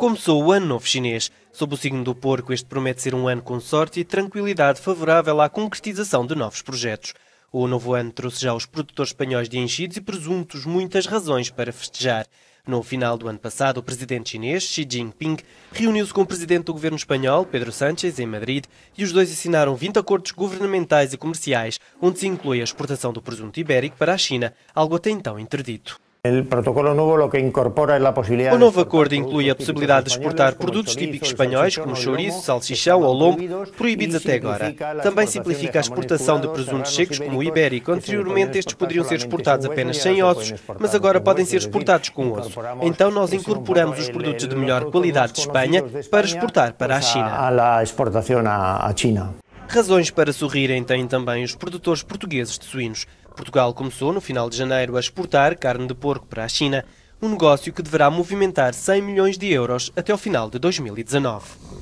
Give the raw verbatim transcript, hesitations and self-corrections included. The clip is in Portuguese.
começou o Ano Novo Chinês. Sob o signo do porco, este promete ser um ano com sorte e tranquilidade favorável à concretização de novos projetos. O novo ano trouxe já os produtores espanhóis de enchidos e presuntos muitas razões para festejar. No final do ano passado, o presidente chinês, Xi Jinping, reuniu-se com o presidente do governo espanhol, Pedro Sánchez, em Madrid, e os dois assinaram vinte acordos governamentais e comerciais, onde se inclui a exportação do presunto ibérico para a China, algo até então interdito. O novo acordo inclui a possibilidade de exportar produtos típicos espanhóis, como chouriço, salsichão ou lombo, proibidos até agora. Também simplifica a exportação de presuntos secos, como o ibérico. Anteriormente, estes poderiam ser exportados apenas sem ossos, mas agora podem ser exportados com osso. Então, nós incorporamos os produtos de melhor qualidade de Espanha para exportar para a China. Razões para sorrirem têm também os produtores portugueses de suínos. Portugal começou, no final de janeiro, a exportar carne de porco para a China, um negócio que deverá movimentar cem milhões de euros até ao final de dois mil e dezanove.